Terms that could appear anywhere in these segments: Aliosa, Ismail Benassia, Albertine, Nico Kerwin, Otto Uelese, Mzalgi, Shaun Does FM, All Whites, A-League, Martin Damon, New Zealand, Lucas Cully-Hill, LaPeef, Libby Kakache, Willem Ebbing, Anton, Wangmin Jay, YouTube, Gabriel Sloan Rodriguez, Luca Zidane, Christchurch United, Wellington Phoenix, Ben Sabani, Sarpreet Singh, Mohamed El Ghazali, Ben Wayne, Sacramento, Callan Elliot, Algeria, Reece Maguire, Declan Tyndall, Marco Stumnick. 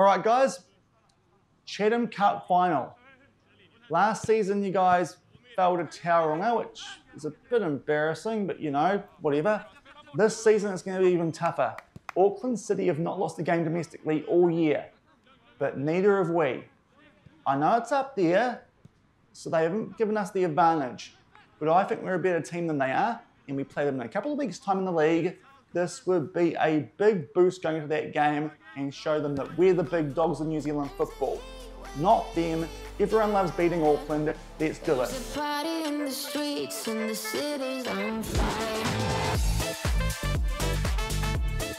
All right, guys. Chatham Cup final. Last season, you guys fell to Tauranga, which is a bit embarrassing, but you know, whatever. This season, it's going to be even tougher. Auckland City have not lost a game domestically all year, but neither have we. I know it's up there, so they haven't given us the advantage, but I think we're a better team than they are, and we play them in a couple of weeks' time in the league. This would be a big boost going into that game and show them that we're the big dogs of New Zealand football. Not them. Everyone loves beating Auckland. Let's do it.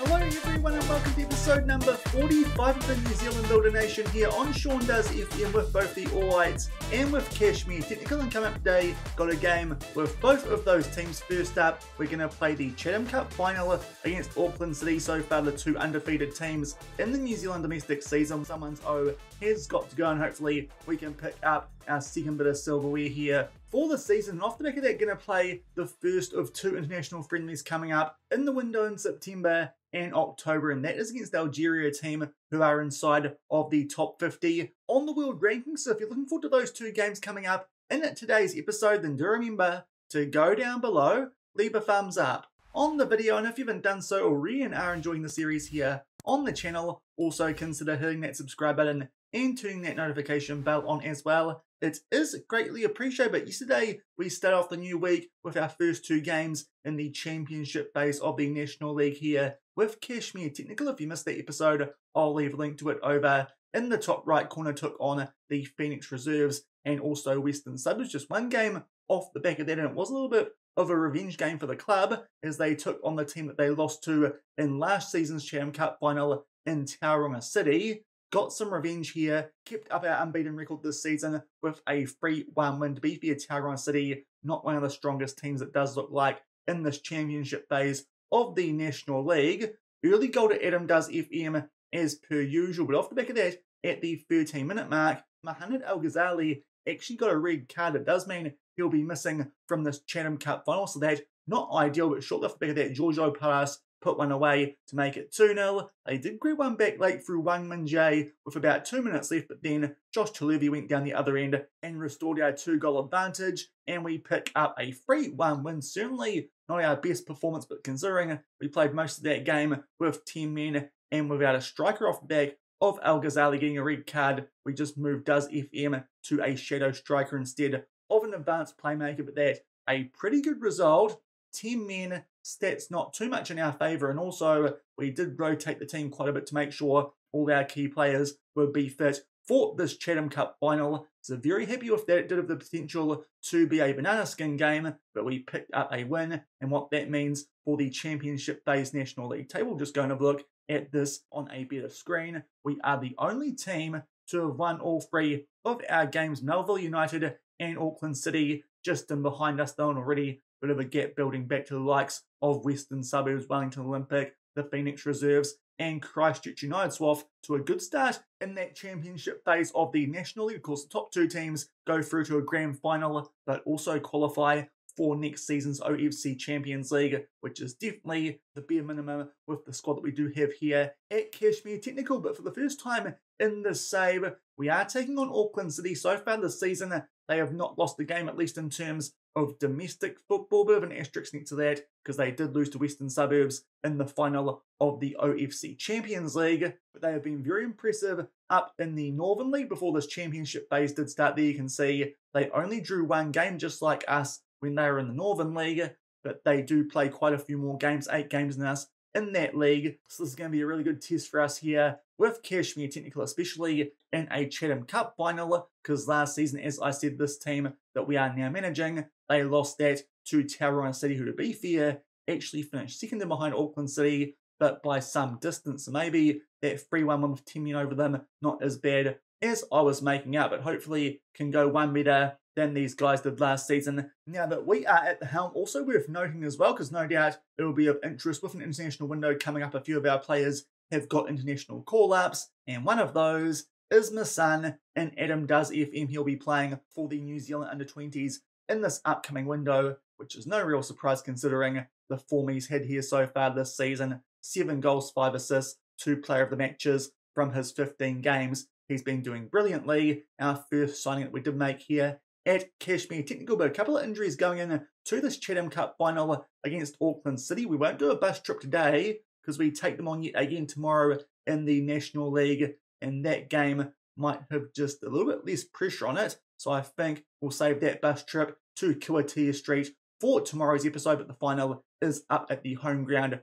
Hello everyone and welcome to episode number 45 of the New Zealand Builder Nation here on Sean Does FM with both the All Whites and with Cashmere Technical. And coming up today, got a game with both of those teams. First up, we're going to play the Chatham Cup final against Auckland City. So far, the two undefeated teams in the New Zealand domestic season. Someone's O has got to go, and hopefully we can pick up our second bit of silverware here for the season. And off the back of that, going to play the first of two international friendlies coming up in the window in September and October, and that is against the Algeria team, who are inside of the top 50 on the world rankings. So if you're looking forward to those two games coming up in today's episode, then do remember to go down below, leave a thumbs up on the video, and if you haven't done so already and are enjoying the series here on the channel, also consider hitting that subscribe button and turning that notification bell on as well. It is greatly appreciated. But yesterday we start off the new week with our first two games in the championship phase of the National League here with Cashmere Technical. If you missed that episode, I'll leave a link to it over in the top right corner. Took on the Phoenix Reserves and also Western Suburbs. Just one game off the back of that, and it was a little bit of a revenge game for the club as they took on the team that they lost to in last season's Chatham Cup final in Tauranga City. Got some revenge here, kept up our unbeaten record this season with a 3-1 win. To be fair, Tauranga City, not one of the strongest teams it does look like in this championship phase of the National League. Early goal to Adam Does FM as per usual, but off the back of that, at the 13-minute mark, Mohamed El Ghazali actually got a red card. It does mean he'll be missing from this Chatham Cup final, so that's not ideal, but shortly off the back of that, Giorgio Paras put one away to make it 2-0. They did grab one back late through Wangmin Jay with about 2 minutes left, but then Josh Tuilevu went down the other end and restored our 2-goal advantage, and we pick up a 3-1 win. Certainly not our best performance, but considering we played most of that game with 10 men and without a striker off the back of El Ghazali getting a red card, we just moved Does FM to a shadow striker instead of an advanced playmaker, but that's a pretty good result. 10 men, stats not too much in our favour, and also we did rotate the team quite a bit to make sure all our key players would be fit for this Chatham Cup final. So very happy with that. It did have the potential to be a banana skin game, but we picked up a win, and what that means for the championship phase National League table. Just going to look at this on a better screen. We are the only team to have won all three of our games. Melville United and Auckland City just in behind us, though, and already bit of a gap building back to the likes of Western Suburbs, Wellington Olympic, the Phoenix Reserves and Christchurch United. So off to a good start in that championship phase of the National League. Of course, the top two teams go through to a grand final, but also qualify for next season's OFC Champions League, which is definitely the bare minimum with the squad that we do have here at Cashmere Technical. But for the first time in this save, we are taking on Auckland City. So far this season, they have not lost the game, at least in terms of domestic football. Bit of an asterisk next to that, because they did lose to Western Suburbs in the final of the OFC Champions League. But they have been very impressive up in the Northern League before this championship phase did start. There you can see they only drew one game, just like us, when they were in the Northern League. But they do play quite a few more games, 8 games than us in that league. So this is going to be a really good test for us here with Cashmere Technical, especially in a Chatham Cup final, because last season, as I said, this team that we are now managing, they lost that to Tauranga City, who, to be fair, actually finished second behind Auckland City, but by some distance. So maybe that 3-1 win with 10 men over them, not as bad as I was making out, but hopefully can go one better than these guys did last season. Now that we are at the helm, also worth noting as well, because no doubt it will be of interest with an international window coming up. A few of our players have got international call-ups, and one of those is Masan and Adam Does FM. He'll be playing for the New Zealand under-20s in this upcoming window, which is no real surprise considering the form he's had here so far this season. 7 goals, 5 assists, 2 player of the matches from his 15 games. He's been doing brilliantly. Our first signing that we did make here at Cashmere Technical, but a couple of injuries going in to this Chatham Cup final against Auckland City. We won't do a bus trip today because we take them on yet again tomorrow in the National League, and that game might have just a little bit less pressure on it. So I think we'll save that bus trip to Kiwitea Street for tomorrow's episode, but the final is up at the home ground of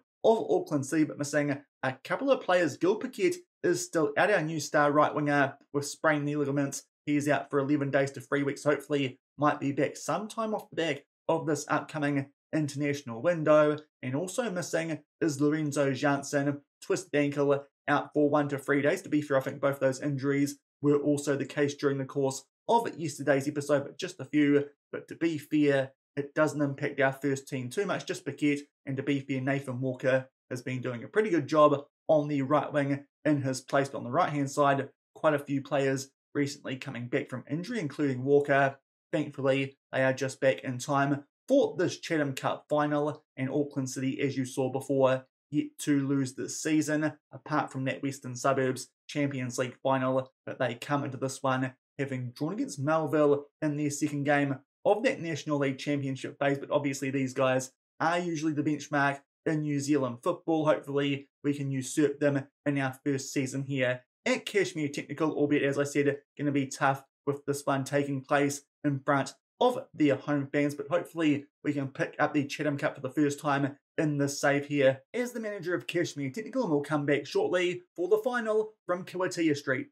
Auckland City, but missing a couple of players. Gil Piquet is still out, our new star right winger with sprained knee ligaments. He's out for 11 days to 3 weeks. Hopefully might be back sometime off the back of this upcoming international window. And also missing is Lorenzo Janssen, twisted ankle, out for 1 to 3 days. To be fair, I think both those injuries were also the case during the course of yesterday's episode, but just a few. But to be fair, it doesn't impact our first team too much, just Piquet. And to be fair, Nathan Walker has been doing a pretty good job on the right wing in his place. But on the right-hand side, quite a few players recently coming back from injury, including Walker. Thankfully, they are just back in time for this Chatham Cup final, and Auckland City, as you saw before, yet to lose this season, apart from that Western Suburbs Champions League final. But they come into this one having drawn against Melville in their second game of that National League Championship phase, but obviously these guys are usually the benchmark in New Zealand football. Hopefully we can usurp them in our first season here at Cashmere Technical, albeit, as I said, going to be tough with this one taking place in front of their home fans, but hopefully we can pick up the Chatham Cup for the first time in this save here as the manager of Cashmere Technical, and we'll come back shortly for the final from Kiwitea Street.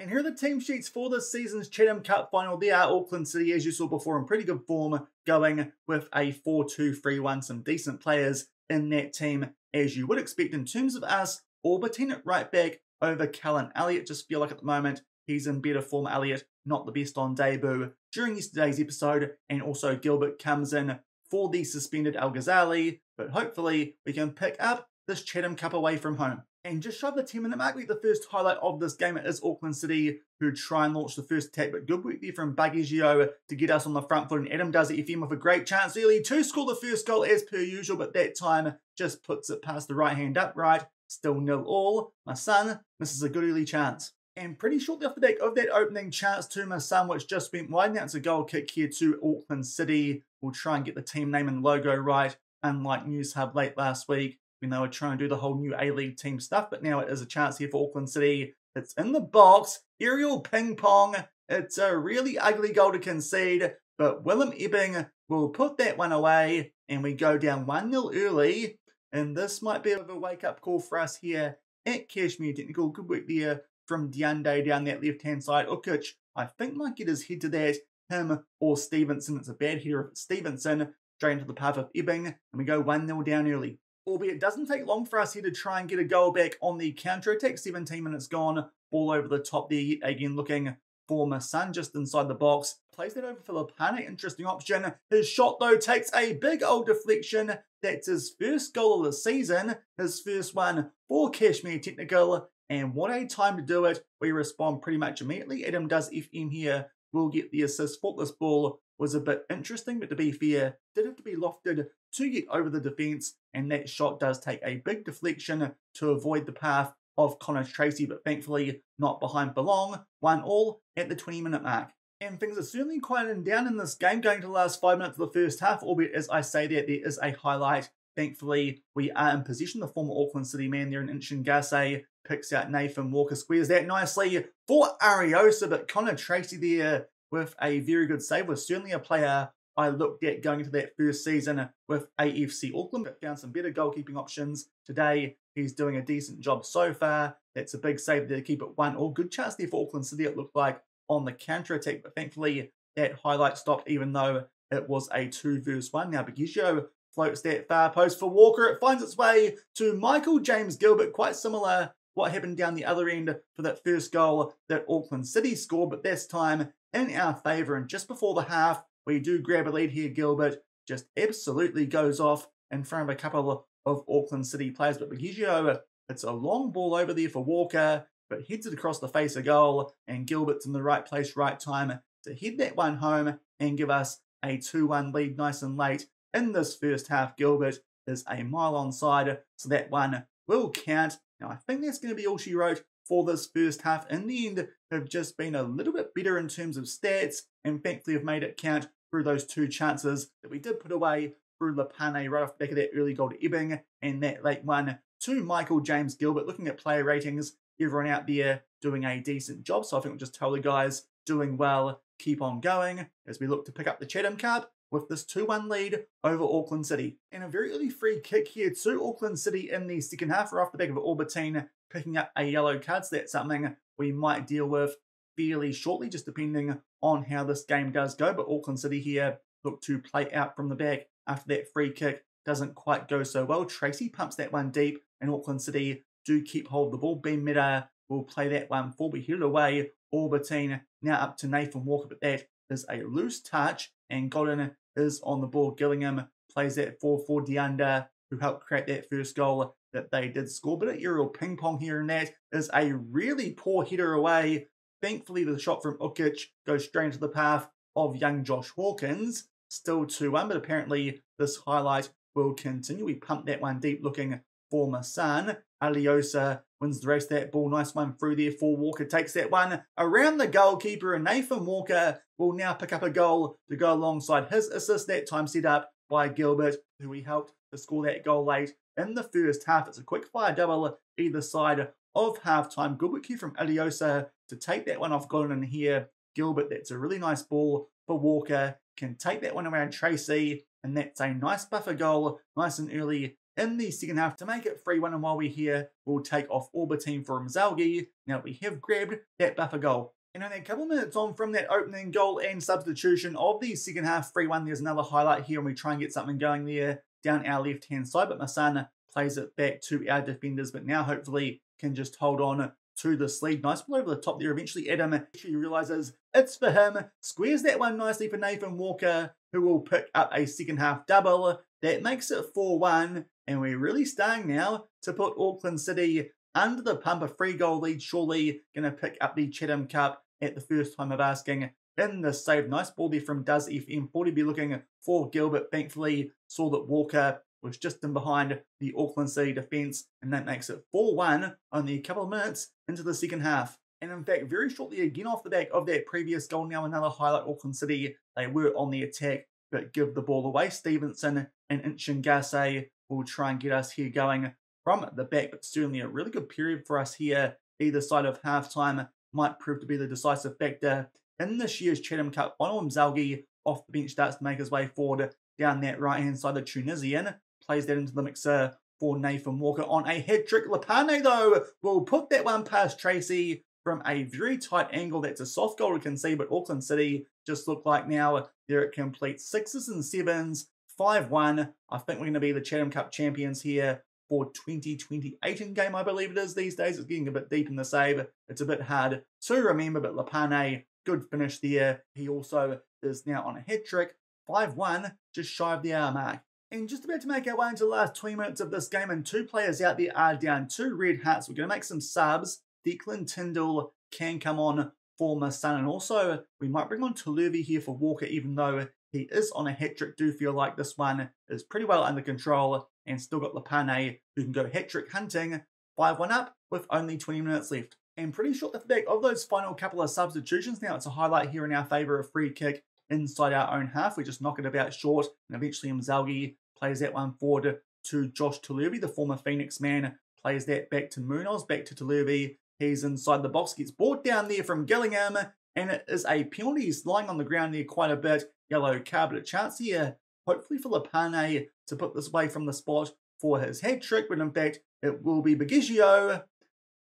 And here are the team sheets for this season's Chatham Cup final. There are Auckland City, as you saw before, in pretty good form, going with a 4-2-3-1, some decent players in that team, as you would expect. In terms of us, Albertine at right back over Callan Elliot. Just feel like at the moment he's in better form. Elliot not the best on debut during yesterday's episode, and also Gilbert comes in for the suspended El Ghazali, but hopefully we can pick up this Chatham Cup away from home. And just shy of the 10-minute mark, we get the first highlight of this game. It is Auckland City who try and launch the first attack, but good work there from Bagigio to get us on the front foot, and Adam does FM with a great chance early to score the first goal as per usual, but that time just puts it past the right hand upright. Still 0-0. Masan misses a good early chance. And pretty shortly off the back of that opening chance to Masan, which just went wide, now it's a goal kick here to Auckland City. We'll try and get the team name and logo right, unlike News Hub late last week when they were trying to do the whole new A-League team stuff. But now it is a chance here for Auckland City. It's in the box. Aerial ping pong. It's a really ugly goal to concede, but Willem Ebbing will put that one away, and we go down 1-0 early. And this might be a bit of a wake-up call for us here at Cashmere Technical. Good work there from Diande down that left-hand side. Ucic, I think, might get his head to that. Him or Stevenson. It's a bad header if it's Stevenson. Straight into the path of Ebbing, and we go 1-0 down early. Albeit it doesn't take long for us here to try and get a goal back on the counter-attack. 17 minutes gone. Ball over the top there yet again, looking for Masan just inside the box. Plays that over for Lapane. Interesting option. His shot, though, takes a big old deflection. That's his first goal of the season. His first one for Cashmere Technical. And what a time to do it. We respond pretty much immediately. Adam does FM here. We'll get the assist. Faultless ball was a bit interesting, but to be fair, did have to be lofted to get over the defence. And that shot does take a big deflection to avoid the path of Connor Tracy, but thankfully not behind for long. 1-1 at the 20-minute mark. And things are certainly quieting down in this game, going to the last 5 minutes of the first half, albeit as I say that, there is a highlight. Thankfully, we are in possession. The former Auckland City man there in Inchingase picks out Nathan Walker, squares that nicely for Ariosa, but Connor Tracy there with a very good save was certainly a player I looked at going into that first season with AFC Auckland, but found some better goalkeeping options today. He's doing a decent job so far. That's a big save there to keep it 1-1. Good chance there for Auckland City, it looked like, on the counter-attack, but thankfully that highlight stopped even though it was a 2-1. Now Bagigio floats that far post for Walker. It finds its way to Michael James Gilbert, quite similar what happened down the other end for that first goal that Auckland City scored, but this time in our favour. And just before the half, we do grab a lead here. Gilbert just absolutely goes off in front of a couple of Auckland City players, but Bagigio, it's a long ball over there for Walker, but heads it across the face of goal, and Gilbert's in the right place, right time to head that one home and give us a 2-1 lead nice and late in this first half. Gilbert is a mile onside, so that one will count. Now, I think that's going to be all she wrote for this first half. In the end, they've just been a little bit better in terms of stats, and thankfully have made it count through those two chances that we did put away through Lapane right off the back of that early goal to Ebbing, and that late one to Michael James Gilbert. Looking at player ratings, everyone out there doing a decent job, so I think we'll just tell the guys doing well, keep on going, as we look to pick up the Chatham Cup with this 2-1 lead over Auckland City. And a very early free kick here to Auckland City in the second half, right off the back of Albertine picking up a yellow card, so that's something we might deal with fairly shortly, just depending on how this game does go. But Auckland City here look to play out from the back after that free kick doesn't quite go so well. Tracy pumps that one deep, and Auckland City do keep hold of the ball. Ben Meda will play that one for, but headed away. Albertine now up to Nathan Walker, but that is a loose touch, and Godden is on the ball. Gillingham plays that for Deunda, who helped create that first goal that they did score. But an aerial ping pong here, and that is a really poor header away. Thankfully, the shot from Ucic goes straight into the path of young Josh Hawkins. Still 2-1, but apparently this highlight will continue. We pump that one deep looking for Masan. Aliosa wins the race, that ball, nice one through there for Walker, takes that one around the goalkeeper, and Nathan Walker will now pick up a goal to go alongside his assist, that time set up by Gilbert, who he helped to score that goal late in the first half. It's a quick fire double either side of half-time. Good work here from Aliosa to take that one off Godden here. Gilbert, that's a really nice ball for Walker, can take that one around Tracy, and that's a nice buffer goal, nice and early in the second half to make it 3-1, and while we're here, we'll take off Albertine for Mzalgi. Now we have grabbed that buffer goal. And only a couple of minutes on from that opening goal and substitution of the second half, 3-1, there's another highlight here, and we try and get something going there down our left-hand side, but Masana plays it back to our defenders, but now hopefully can just hold on to this lead. Nice ball over the top there. Eventually Adam actually realises it's for him, squares that one nicely for Nathan Walker, who will pick up a second half double. That makes it 4-1. And we're really starting now to put Auckland City under the pump. A three-goal lead, surely going to pick up the Chatham Cup at the first time of asking in the save. Nice ball there from Does FM. 40 be looking for Gilbert. Thankfully, saw that Walker was just in behind the Auckland City defence, and that makes it 4-1 only a couple of minutes into the second half. And in fact, very shortly again off the back of that previous goal, now another highlight, Auckland City. They were on the attack, but give the ball away. Stevenson and Inchingase will try and get us here going from the back, but certainly a really good period for us here. Either side of halftime might prove to be the decisive factor in this year's Chatham Cup final. Mzalgi off the bench starts to make his way forward down that right-hand side. The Tunisian plays that into the mixer for Nathan Walker on a hat-trick. Lapane, though, will put that one past Tracy from a very tight angle. That's a soft goal we can see, but Auckland City just look like now they're at complete sixes and sevens. 5-1. I think we're going to be the Chatham Cup champions here for 2028 in game, I believe it is these days. It's getting a bit deep in the save. It's a bit hard to remember, but Lapane, good finish there. He also is now on a hat-trick. 5-1, just shy of the hour mark. And just about to make our way into the last 20 minutes of this game, and two players out there are down. Two red hats. We're going to make some subs. Declan Tyndall can come on for Masan, and also we might bring on Tuilevu here for Walker, even though he is on a hat-trick. Do feel like this one is pretty well under control, and still got Lapane, who can go hat-trick hunting. 5-1 up with only 20 minutes left. And pretty short at the back of those final couple of substitutions. Now it's a highlight here in our favour, of free kick inside our own half. We just knock it about short, and eventually Mzalgi plays that one forward to Josh Tuilevu. The former Phoenix man plays that back to Munoz, back to Tuilevu. He's inside the box, gets brought down there from Gillingham, and it is a penalty. He's lying on the ground there quite a bit. Yellow card, but a chance here, hopefully for Lapane to put this away from the spot for his head trick, but in fact, it will be Biggio.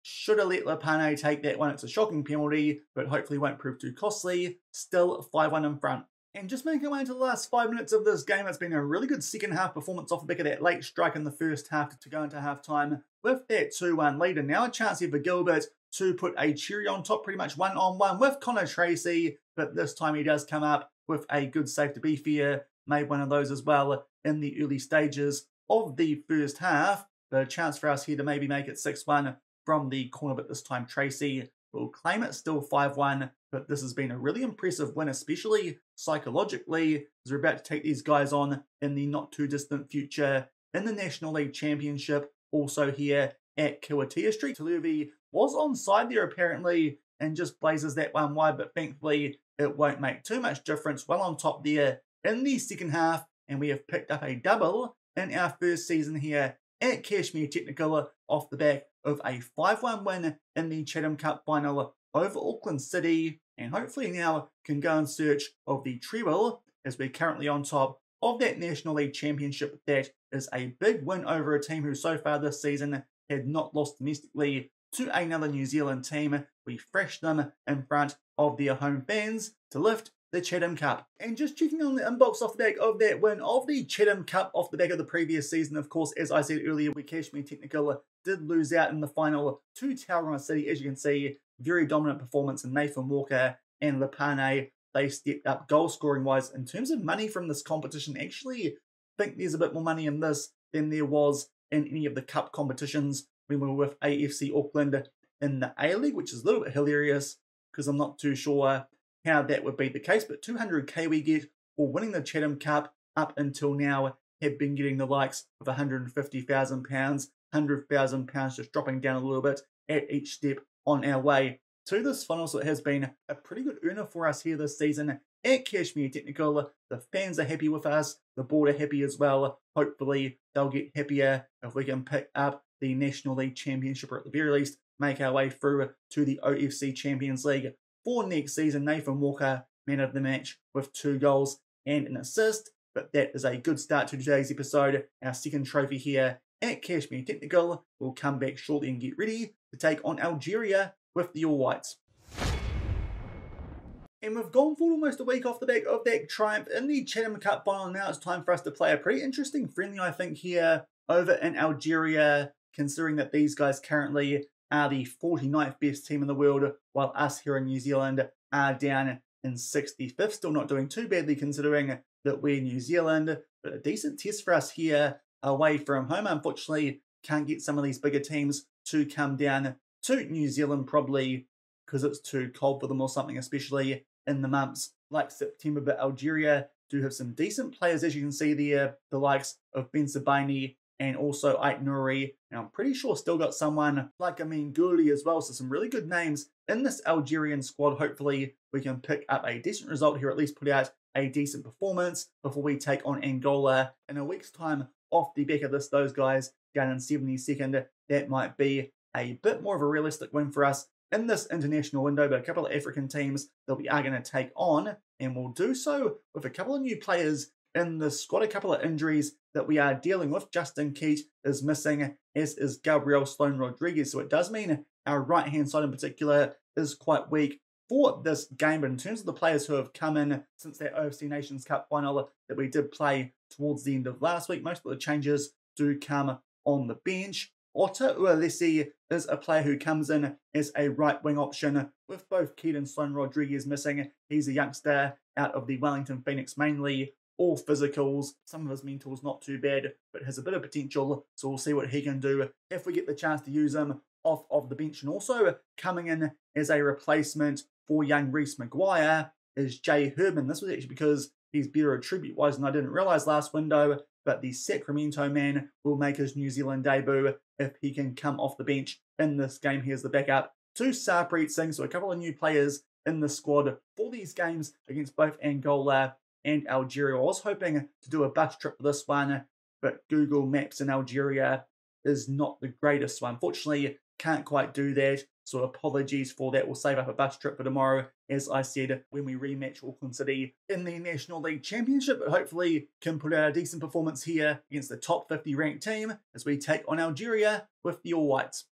Should have let Lapane take that one. It's a shocking penalty, but hopefully won't prove too costly. Still 5-1 in front. And just making our way into the last 5 minutes of this game, it's been a really good second half performance off the back of that late strike in the first half to go into halftime with that 2-1 lead. And now a chance here for Gilbert to put a cherry on top, pretty much one-on-one with Connor Tracy, but this time he does come up with a good save. To be fair, made one of those as well in the early stages of the first half. But a chance for us here to maybe make it 6-1 from the corner, but this time Tracy will claim it. Still 5-1, but this has been a really impressive win, especially psychologically, as we're about to take these guys on in the not too distant future in the National League Championship. also here at Kiwitea Street. Tuilevu was onside there apparently and just blazes that one wide, but thankfully it won't make too much difference. Well on top there in the second half, and we have picked up a double in our first season here at Cashmere Technical off the back of a 5-1 win in the Chatham Cup final over Auckland City, and hopefully now can go in search of the treble as we're currently on top of that National League Championship. That is a big win over a team who so far this season had not lost domestically to another New Zealand team. We thrashed them in front of their home fans to lift the Chatham Cup. And just checking on the inbox off the back of that win of the Chatham Cup off the back of the previous season, of course, as I said earlier, we Cashmere Technical did lose out in the final to Tauranga City. As you can see, very dominant performance, and Nathan Walker and Lapane, they stepped up goal scoring wise. In terms of money from this competition, actually think there's a bit more money in this than there was in any of the cup competitions when we were with AFC Auckland in the A-League, which is a little bit hilarious because I'm not too sure how that would be the case, but 200k we get for winning the Chatham Cup up until now have been getting the likes of £150,000, £100,000, just dropping down a little bit at each step on our way to this final. So it has been a pretty good earner for us here this season at Cashmere Technical. The fans are happy with us, the board are happy as well. Hopefully they'll get happier if we can pick up the National League Championship, or at the very least make our way through to the OFC Champions League for next season. Nathan Walker, man of the match with 2 goals and an assist. But that is a good start to today's episode. Our second trophy here at Cashmere Technical. Will come back shortly and get ready to take on Algeria with the All Whites. And we've gone for almost a week off the back of that triumph in the Chatham Cup final. Now it's time for us to play a pretty interesting friendly, I think, here over in Algeria, considering that these guys currently are the 49th best team in the world, while us here in New Zealand are down in 65th. Still not doing too badly considering that we're New Zealand, but a decent test for us here away from home. Unfortunately, can't get some of these bigger teams to come down to New Zealand, probably because it's too cold for them or something, especially in the months like September. But Algeria do have some decent players, as you can see there, the likes of Ben Sabani and also Ait Nouri. And I'm pretty sure still got someone like Amin Gouli as well. So some really good names in this Algerian squad. Hopefully we can pick up a decent result here, at least put out a decent performance before we take on Angola in a week's time. Off the back of this, those guys down in 72nd, that might be a bit more of a realistic win for us in this international window. But a couple of African teams that we are going to take on, and we'll do so with a couple of new players in the squad, a couple of injuries that we are dealing with. Justin Keat is missing, as is Gabriel Sloan Rodriguez, so it does mean our right-hand side in particular is quite weak for this game. But in terms of the players who have come in since that OFC Nations Cup final that we did play towards the end of last week, most of the changes do come on the bench. Otto Uelese is a player who comes in as a right wing option with both Keat and Sloan Rodriguez missing. He's a youngster out of the Wellington Phoenix mainly, all physicals. Some of his mental's not too bad, but has a bit of potential, so we'll see what he can do if we get the chance to use him off of the bench. And also coming in as a replacement for young Reece Maguire is Jay Herdman. This was actually because he's better attribute-wise than I didn't realise last window, but the Sacramento man will make his New Zealand debut if he can come off the bench in this game. Here's the backup to Sarpreet Singh, so a couple of new players in the squad for these games against both Angola and Algeria. I was hoping to do a bus trip for this one, but Google Maps in Algeria is not the greatest, so unfortunately can't quite do that. So apologies for that. We'll save up a bus trip for tomorrow, as I said, when we rematch Auckland City in the National League Championship. But hopefully can put out a decent performance here against the top 50 ranked team as we take on Algeria with the All Whites.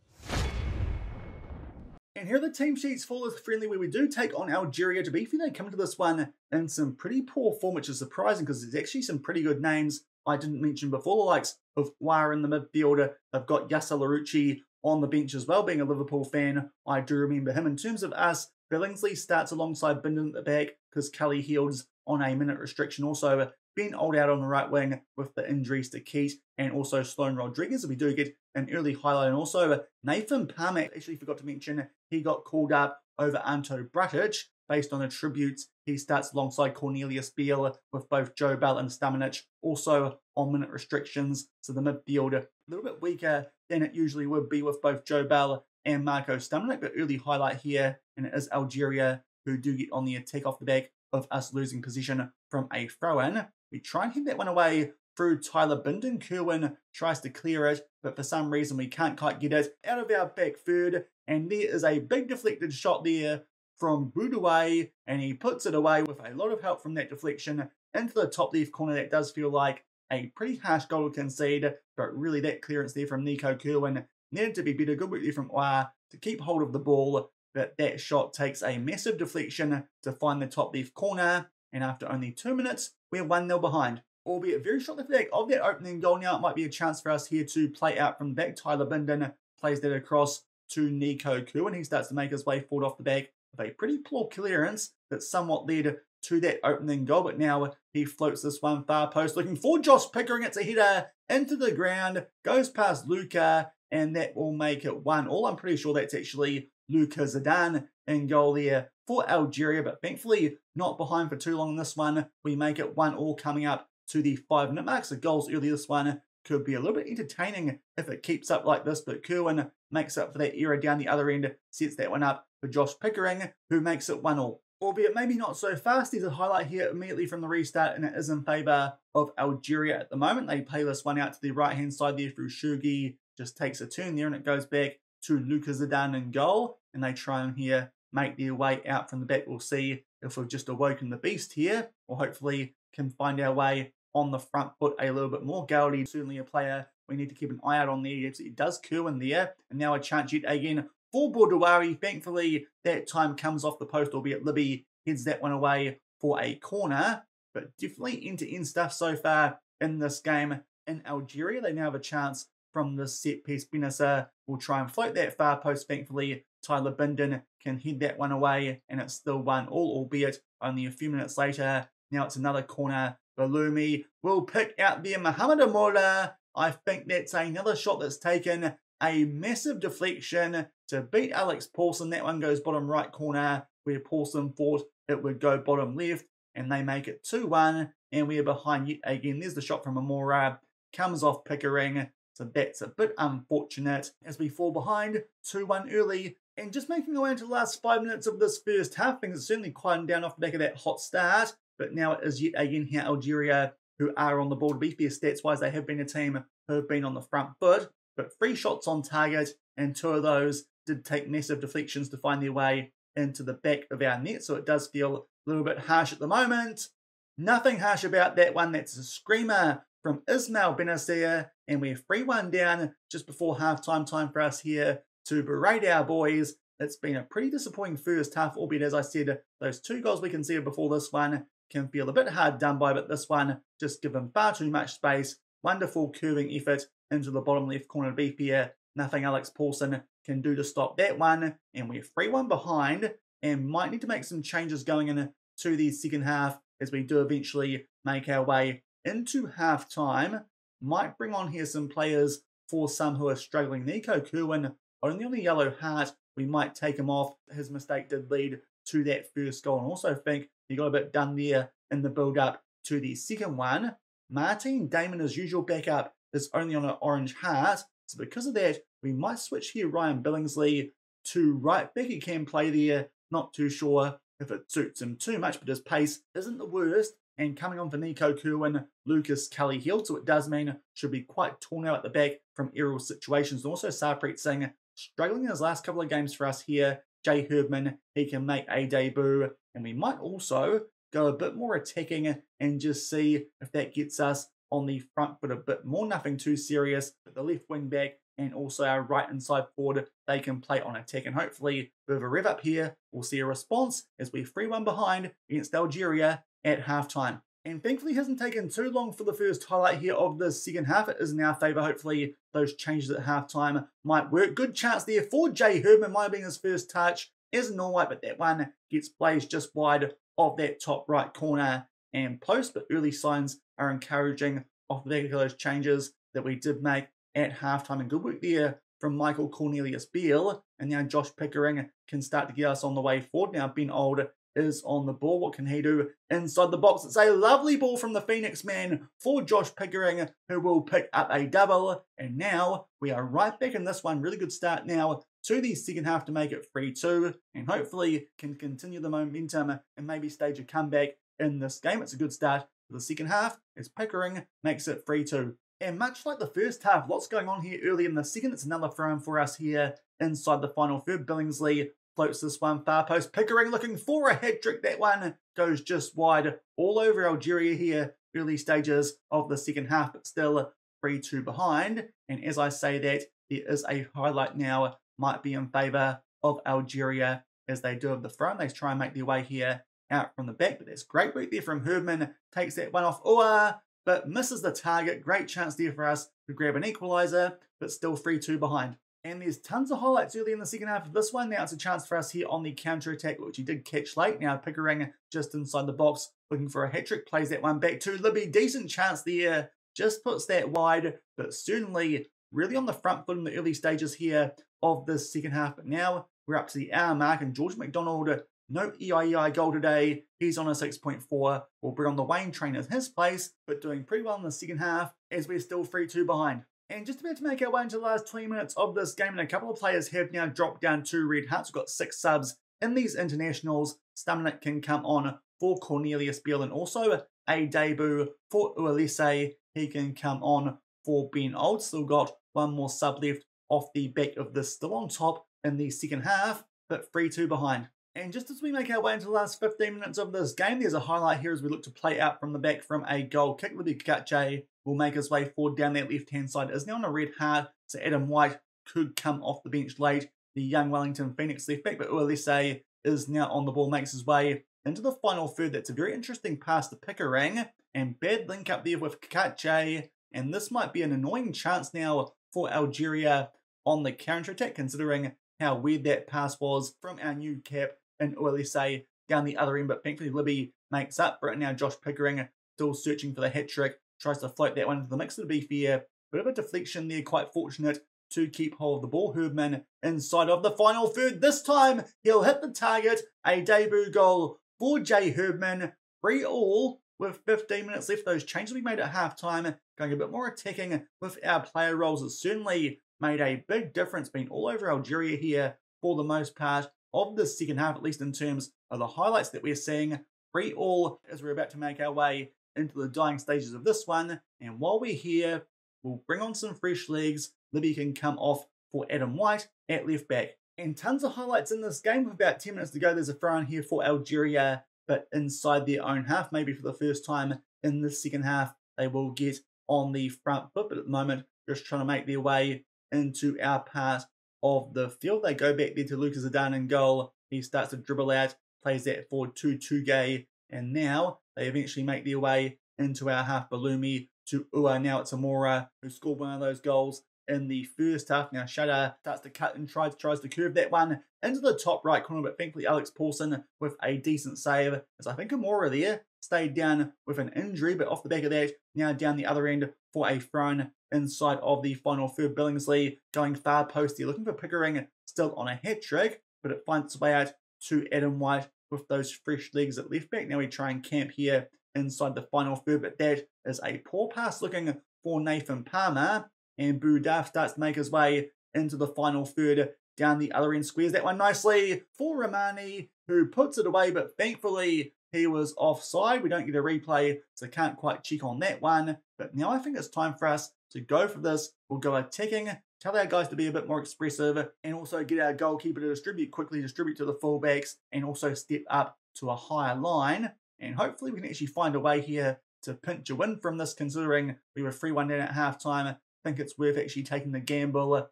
And here are the team sheets for this friendly, where we do take on Algeria. To be fair, they come into this one in some pretty poor form, which is surprising because there's actually some pretty good names I didn't mention before. The likes of Wara in the midfielder. They've got Yasser Larouchi on the bench as well. Being a Liverpool fan, I do remember him. In terms of us, Billingsley starts alongside Bindon at the back because Kelly Heald's on a minute restriction. Also, Ben Old out on the right wing with the injuries to Keat and also Sloan Rodriguez. We do get an early highlight. And also, Nathan Palmer, actually forgot to mention, he got called up over Anto Bratic based on attributes. He starts alongside Cornelius Beale with both Joe Bell and Stamenic also on minute restrictions. So the midfield little bit weaker than it usually would be with both Joe Bell and Marco Stumnick. The early highlight here, and it is Algeria who do get on the attack off the back of us losing possession from a throw-in. We try and head that one away through Tyler Bindon. Kerwin tries to clear it, but for some reason we can't quite get it out of our back third. And there is a big deflected shot there from Boudouai, and he puts it away with a lot of help from that deflection into the top left corner. That does feel like a pretty harsh goal to concede, but really that clearance there from Nico Kerwin needed to be better. Good work there from Oa to keep hold of the ball, but that shot takes a massive deflection to find the top left corner. And after only 2 minutes, we're 1-0 behind. Albeit very shortly back of that opening goal now, it might be a chance for us here to play out from the back. Tyler Bindon plays that across to Nico Kerwin. He starts to make his way forward off the back of a pretty poor clearance that somewhat led to that opening goal. But now he floats this one far post, looking for Josh Pickering. It's a header into the ground, goes past Luca, and that will make it 1-1. I'm pretty sure that's actually Luca Zidane in goal there for Algeria, but thankfully not behind for too long in this one. We make it 1-1 coming up to the 5-minute mark. So goals early this one could be a little bit entertaining if it keeps up like this, but Kerwin makes up for that error down the other end, sets that one up for Josh Pickering, who makes it 1-1. Albeit maybe not so fast. There's a highlight here immediately from the restart, and it is in favour of Algeria at the moment. They play this one out to the right-hand side there through Shugi. Just takes a turn there, and it goes back to Luka Zidane in goal, and they try and here make their way out from the back. We'll see if we've just awoken the beast here, or hopefully can find our way on the front foot a little bit more. Gowdy, certainly a player we need to keep an eye out on there. He absolutely does Kerwin there, and now a chance yet again for Boudouari. Thankfully, that time comes off the post, albeit Libby heads that one away for a corner, but definitely end-to-end stuff so far in this game in Algeria. They now have a chance from the set piece. Benissa will try and float that far post. Thankfully, Tyler Bindon can head that one away, and it's still 1-1, albeit only a few minutes later. Now it's another corner. Balumi will pick out there Mohamed Amola. I think that's another shot that's taken. A massive deflection to beat Alex Paulson. That one goes bottom right corner, where Paulson thought it would go bottom left, and they make it 2-1, and we're behind yet again. There's the shot from Amora. Comes off Pickering, so that's a bit unfortunate as we fall behind 2-1 early. And just making our way into the last 5 minutes of this first half, things are certainly quieting down off the back of that hot start. But now it is yet again here Algeria who are on the ball. To be fair, stats-wise, they have been a team who have been on the front foot. But 3 shots on target, and 2 of those did take massive deflections to find their way into the back of our net. So it does feel a little bit harsh at the moment. Nothing harsh about that one. That's a screamer from Ismail Benassia. And we're 3-1 down just before half-time time for us here to berate our boys. It's been a pretty disappointing first half, albeit, as I said, those 2 goals we conceded before this one can feel a bit hard done by, but this one just given far too much space. Wonderful curving effort into the bottom left corner of BPA. Nothing Alex Paulson can do to stop that one. And we're 3-1 behind and might need to make some changes going into the second half as we do eventually make our way into half-time. Might bring on here some players for some who are struggling. Nico Kerwin, only on the yellow heart. We might take him off. His mistake did lead to that first goal. And also think he got a bit done there in the build-up to the second one. Martin Damon, as usual, backup is only on an orange heart. So because of that, we might switch here Ryan Billingsley to right back. He can play there. Not too sure if it suits him too much, but his pace isn't the worst. And coming on for Nico Kerwin, Lucas Cully-Hill. So it does mean should be quite torn out at the back from aerial situations. And also Sarpreet Singh struggling in his last couple of games for us here. Jay Herdman, he can make a debut. And we might also go a bit more attacking and just see if that gets us on the front foot a bit more. Nothing too serious. But the left wing back and also our right inside forward, they can play on attack. And hopefully with a rev up here, we'll see a response as we're 3-1 behind against Algeria at halftime. And thankfully it hasn't taken too long for the first highlight here of the second half. It is in our favour. Hopefully those changes at halftime might work. Good chance there for Jay Herdman. Might have been his first touch as an all-white, but that one gets blazed just wide of that top right corner and post. But early signs are encouraging off the back of those changes that we did make at halftime. And good work there from Michael Cornelius Beale. And now Josh Pickering can start to get us on the way forward. Now Ben Old is on the ball. What can he do inside the box? It's a lovely ball from the Phoenix man for Josh Pickering, who will pick up a double. And now we are right back in this one. Really good start now to the second half to make it 3-2, and hopefully can continue the momentum and maybe stage a comeback in this game. It's a good start for the second half as Pickering makes it 3-2. And much like the first half, lots going on here early in the second. It's another throw-in for us here inside the final third. Billingsley floats this one far post. Pickering looking for a hat-trick. That one goes just wide, all over Algeria here. Early stages of the second half, but still 3-2 behind. And as I say that, there is a highlight now. Might be in favour of Algeria as they do have the front. They try and make their way here out from the back, but that's great work there from Herdman. Takes that one off Oa, but misses the target. Great chance there for us to grab an equaliser, but still 3-2 behind. And there's tons of highlights early in the second half of this one. Now it's a chance for us here on the counter-attack, which he did catch late. Now Pickering just inside the box, looking for a hat-trick. Plays that one back to Libby. Decent chance there. Just puts that wide, but certainly really on the front foot in the early stages here of this second half. But now we're up to the hour mark, and George McDonald, no EIEI goal today. He's on a 6.4. We'll bring on the Wayne train in his place, but doing pretty well in the second half as we're still 3-2 behind. And just about to make our way into the last 20 minutes of this game, and a couple of players have now dropped down to red hearts. We've got 6 subs in these internationals. Stumnick can come on for Cornelius Beale, and also a debut for Uelese. He can come on for Ben Old. Still got one more sub left off the back of this, still on top in the second half, but 3-2 behind. And just as we make our way into the last 15 minutes of this game, there's a highlight here as we look to play out from the back from a goal kick. Libby Kakache will make his way forward down that left-hand side. Is now on a red heart, so Adam White could come off the bench late, the young Wellington Phoenix left back, but Uelese is now on the ball, makes his way into the final third. That's a very interesting pass to Pickering, and bad link up there with Kakache. And this might be an annoying chance now for Algeria on the counter-attack, considering how weird that pass was from our new cap in Uelese down the other end. But thankfully Libby makes up for it. Now Josh Pickering still searching for the hat-trick, tries to float that one into the mix. To be fair, bit of a deflection there, quite fortunate to keep hold of the ball. Herdman inside of the final third. This time he'll hit the target. A debut goal for Jay Herdman. 3-all with 15 minutes left. Those changes we made at halftime, going a bit more attacking with our player roles, has certainly made a big difference. Been all over Algeria here for the most part of the second half, at least in terms of the highlights that we're seeing. 3-all as we're about to make our way into the dying stages of this one. And while we're here, we'll bring on some fresh legs. Libby can come off for Adam White at left back. And tons of highlights in this game. With about 10 minutes to go, there's a throw-in here for Algeria, but inside their own half. Maybe for the first time in the second half, they will get on the front foot, but at the moment, just trying to make their way into our part of the field. They go back there to Lucas Adan in goal. He starts to dribble out, plays that forward to Tugay, and now they eventually make their way into our half. Balumi to Ua. Now it's Amora, who scored one of those goals in the first half. Now Shada starts to cut and tries to curve that one into the top right corner, but thankfully Alex Paulson with a decent save, as I think Amora there stayed down with an injury, but off the back of that, now down the other end for a throw-in inside of the final third. Billingsley going far post there, looking for Pickering, still on a hat-trick, but it finds its way out to Adam White with those fresh legs at left back. Now we try and camp here inside the final third, but that is a poor pass looking for Nathan Palmer, and Budaf starts to make his way into the final third. Down the other end, squares that one nicely for Romani, who puts it away, but thankfully he was offside. We don't get a replay, so can't quite check on that one. But now I think it's time for us to go for this. We'll go attacking, tell our guys to be a bit more expressive, and also get our goalkeeper to distribute quickly, distribute to the fullbacks, and also step up to a higher line. And hopefully we can actually find a way here to pinch a win from this, considering we were 3-1 down at halftime. I think it's worth actually taking the gamble.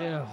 Yeah.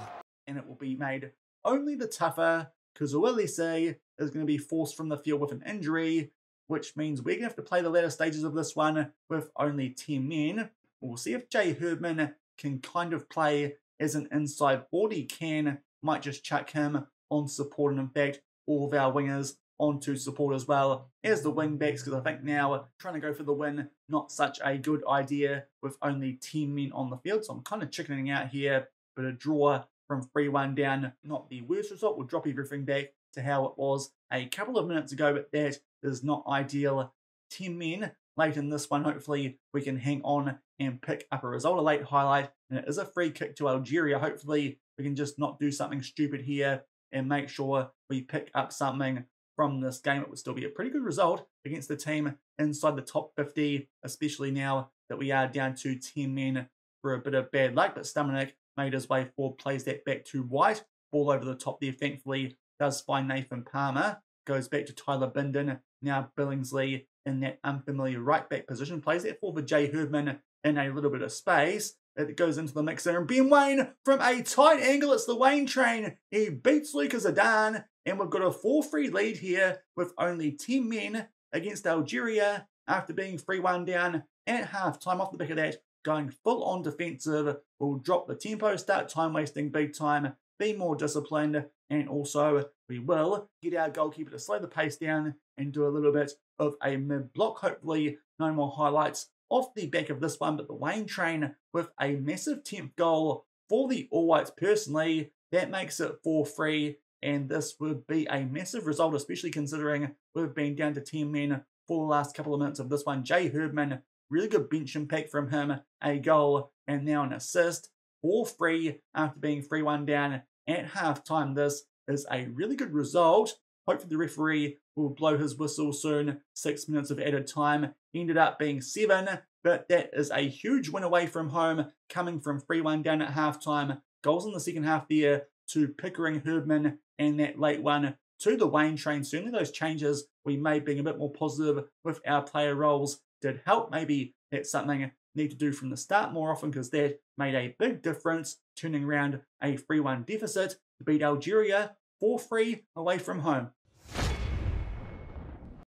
And it will be made only the tougher because Uelese is going to be forced from the field with an injury, which means we're going to have to play the latter stages of this one with only 10 men. We'll see if Jay Herdman can kind of play as an inside forward. He can, might just chuck him on support, and in fact all of our wingers onto support as well as the wing backs, because I think now trying to go for the win, not such a good idea with only 10 men on the field. So I'm kind of chickening out here, but a draw from 3-1 down, not the worst result. We'll drop everything back to how it was a couple of minutes ago, but that is not ideal. 10 men late in this one. Hopefully we can hang on and pick up a result. A late highlight, and it is a free kick to Algeria. Hopefully we can just not do something stupid here and make sure we pick up something from this game. It would still be a pretty good result against the team inside the top 50, especially now that we are down to 10 men for a bit of bad luck. But Staminic made his way forward, plays that back to White. Ball over the top there, thankfully, does find Nathan Palmer. Goes back to Tyler Bindon. Now Billingsley in that unfamiliar right back position. Plays that forward for Jay Herdman in a little bit of space. It goes into the mixer, and Ben Wayne from a tight angle. It's the Wayne train. He beats Lucas Adan, and we've got a 4-3 lead here with only 10 men against Algeria after being 3-1 down at half-time. Off the back of that, going full-on defensive will drop the tempo, start time-wasting big time, be more disciplined, and also we will get our goalkeeper to slow the pace down and do a little bit of a mid-block. Hopefully no more highlights off the back of this one, but the Wayne train with a massive 10th goal for the All Whites personally. That makes it 4-3, and this would be a massive result, especially considering we've been down to 10 men for the last couple of minutes of this one. Jay Herdman, really good bench impact from him, a goal and now an assist. 4-3 after being 3-1 down at half-time. This is a really good result. Hopefully the referee will blow his whistle soon. 6 minutes of added time ended up being 7, but that is a huge win away from home, coming from 3-1 down at halftime. Goals in the second half there to Pickering, Herdman, and that late one to the Wayne train. Certainly those changes we made, being a bit more positive with our player roles, did help. Maybe that's something I need to do from the start more often, because that made a big difference, turning around a 3-1 deficit to beat Algeria 4-3 away from home.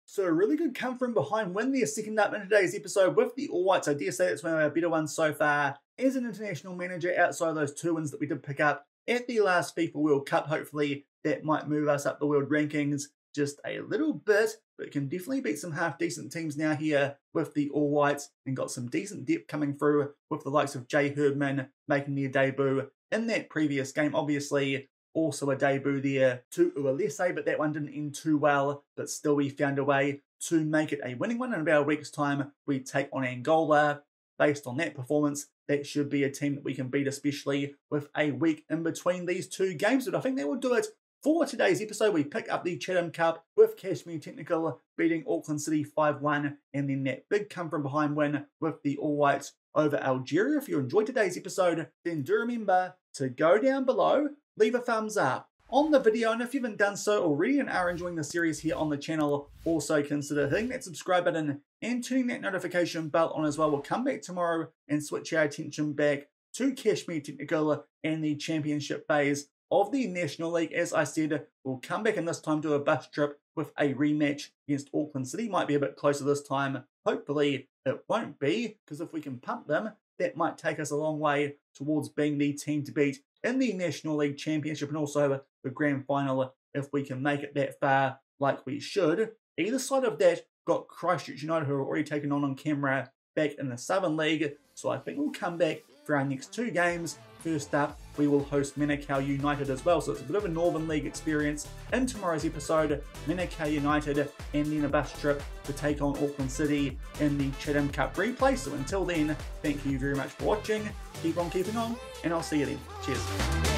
So a really good come from behind win there, second up in today's episode with the All Whites. I dare say that's one of our better ones so far as an international manager, outside of those 2 wins that we did pick up at the last FIFA World Cup. Hopefully that might move us up the world rankings just a little bit, but can definitely beat some half-decent teams now here with the All Whites, and got some decent depth coming through with the likes of Jay Herdman making their debut in that previous game. Obviously, also a debut there to Uelese, but that one didn't end too well. But still, we found a way to make it a winning one. In about a week's time, we take on Angola. Based on that performance, that should be a team that we can beat, especially with a week in between these 2 games. But I think that will do it for today's episode. We pick up the Chatham Cup with Cashmere Technical beating Auckland City 5-1, and then that big come from behind win with the All Whites over Algeria. If you enjoyed today's episode, then do remember to go down below, leave a thumbs up on the video, and if you haven't done so already and are enjoying the series here on the channel, also consider hitting that subscribe button and turning that notification bell on as well. We'll come back tomorrow and switch our attention back to Cashmere Technical and the championship phase of the National League. As I said, we'll come back and this time do a bus trip with a rematch against Auckland City. Might be a bit closer this time. Hopefully it won't be, because if we can pump them, that might take us a long way towards being the team to beat in the National League Championship, and also the grand final if we can make it that far like we should. Either side of that, got Christchurch United, who are already taken on camera back in the Southern League. So I think we'll come back for our next 2 games. First up, we will host Manukau United as well. So it's a bit of a Northern League experience in tomorrow's episode. Manukau United, and then a bus trip to take on Auckland City in the Chatham Cup replay. So until then, thank you very much for watching. Keep on keeping on, and I'll see you then. Cheers.